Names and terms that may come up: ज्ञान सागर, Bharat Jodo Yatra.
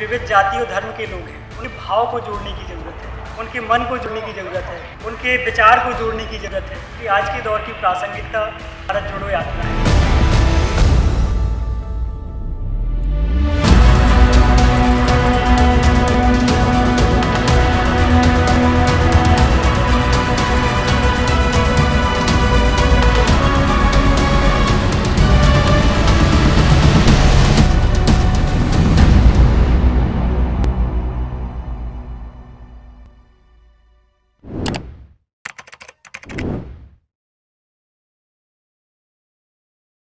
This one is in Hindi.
विविध जाति और धर्म के लोग हैं, उन भाव को जोड़ने की ज़रूरत है, उनके मन को जोड़ने की ज़रूरत है, उनके विचार को जोड़ने की ज़रूरत है कि आज के दौर की प्रासंगिकता भारत जोड़ो यात्रा है।